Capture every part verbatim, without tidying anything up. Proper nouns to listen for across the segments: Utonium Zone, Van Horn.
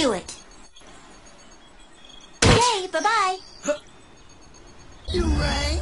do it. Okay, bye-bye. Huh. You rang?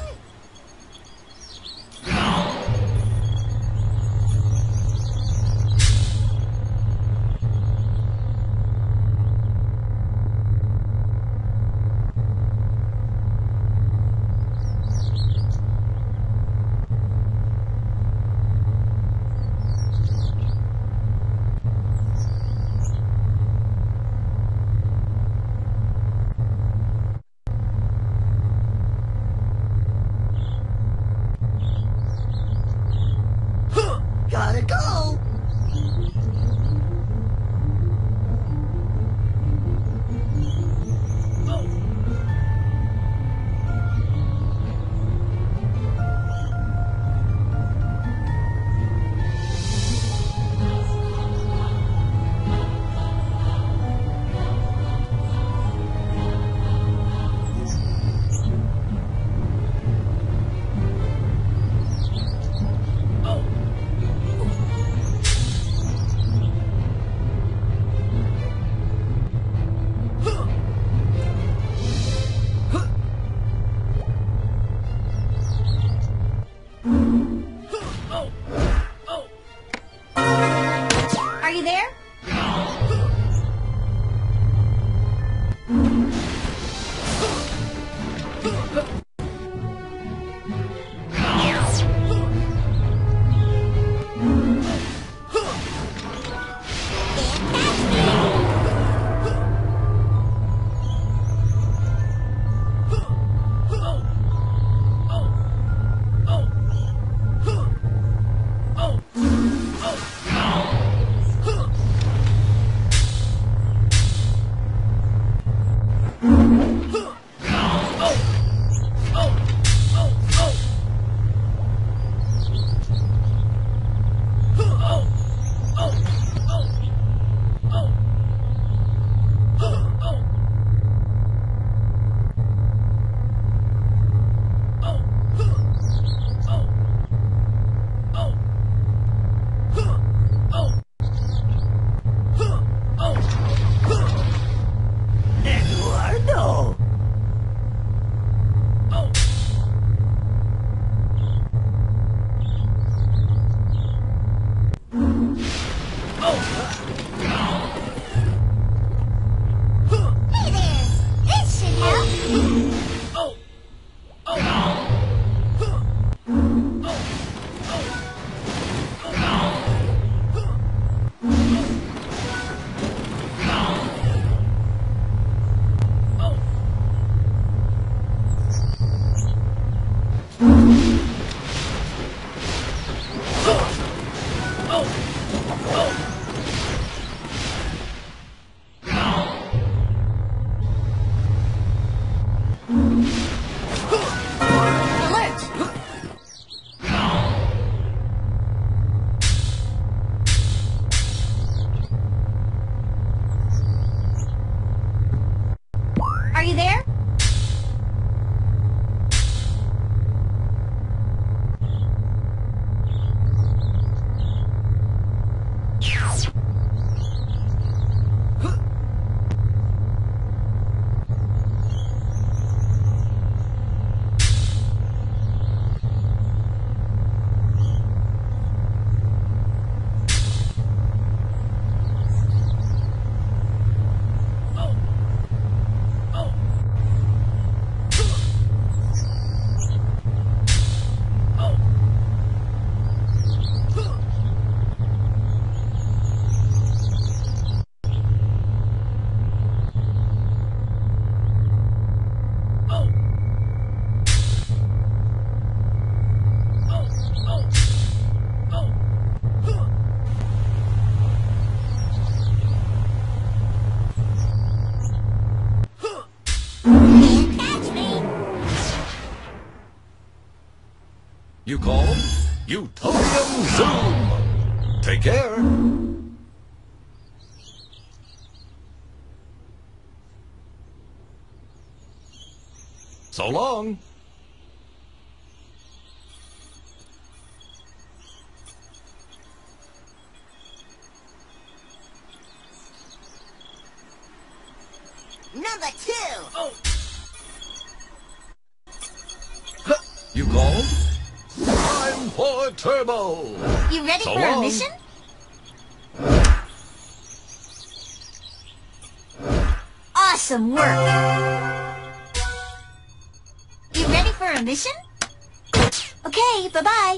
Gotta go! You call Utonium Zone. Take care. So long. Number two! Oh! Huh. You called? Time for Turbo! You ready so for long. a mission? Awesome work! You ready for a mission? Okay, bye-bye!